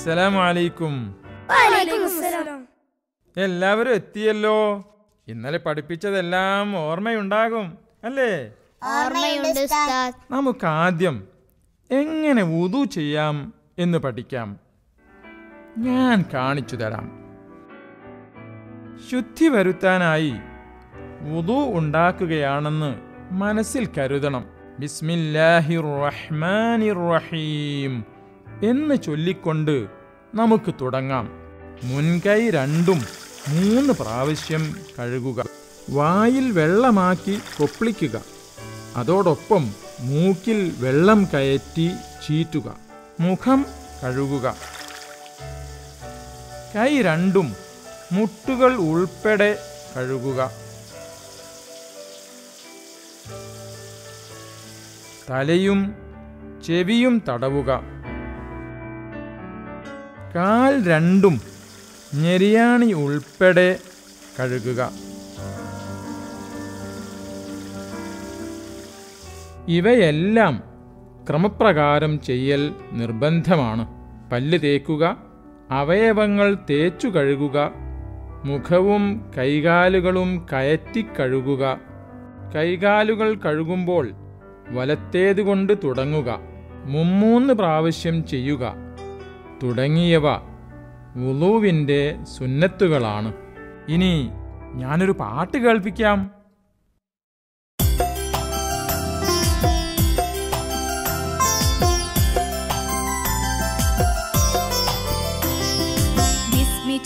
അസ്സലാമുഅലൈക്കും. എല്ലാവരും എത്തിയല്ലോ. ഇന്നലെ പഠിപ്പിച്ചതെല്ലാം ഓർമ്മയുണ്ടാകും അല്ലേ? നമുക്ക് ആദ്യം എങ്ങനെ വുദു ചെയ്യാം എന്ന് പഠിക്കാം. ഞാൻ കാണിച്ചു തരാം. ശുദ്ധി വരുത്താനായി വുദു ഉണ്ടാക്കുകയാണെന്ന് മനസ്സിൽ കരുതണം. ബിസ്മില്ലാഹിർ റഹ്മാനിർ റഹീം എന്ന് ചൊല്ലിക്കൊണ്ട് നമുക്ക് തുടങ്ങാം. മുൻകൈ 2-3 പ്രാവശ്യം കഴുകുക. വായിൽ വെള്ളമാക്കി കൊപ്പിളിക്കുക. അതോടൊപ്പം മൂക്കിൽ വെള്ളം കയറ്റി ചീറ്റുക. മുഖം കഴുകുക. കൈ 2 മുട്ടുകൾ ഉൾപ്പെടെ കഴുകുക. തലയും ചെവിയും തടവുക. കാൽ 2 ഞെരിയാണി ഉൾപ്പെടെ കഴുകുക. ഇവയെല്ലാം ക്രമപ്രകാരം ചെയ്യൽ നിർബന്ധമാണ്. പല്ല് തേക്കുക, അവയവങ്ങൾ തേച്ചു കഴുകുക, മുഖവും കൈകാലുകളും കയറ്റി കഴുകുക. കൈകാലുകൾ കഴുകുമ്പോൾ വലത്തേതുകൊണ്ട് തുടങ്ങുക. 3 പ്രാവശ്യം ചെയ്യുക. തുടങ്ങിയവ വുളുവിൻ്റെ സുന്നത്തുകളാണ്. ഇനി ഞാനൊരു പാട്ട് കേൾപ്പിക്കാം.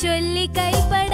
चोली कई पड़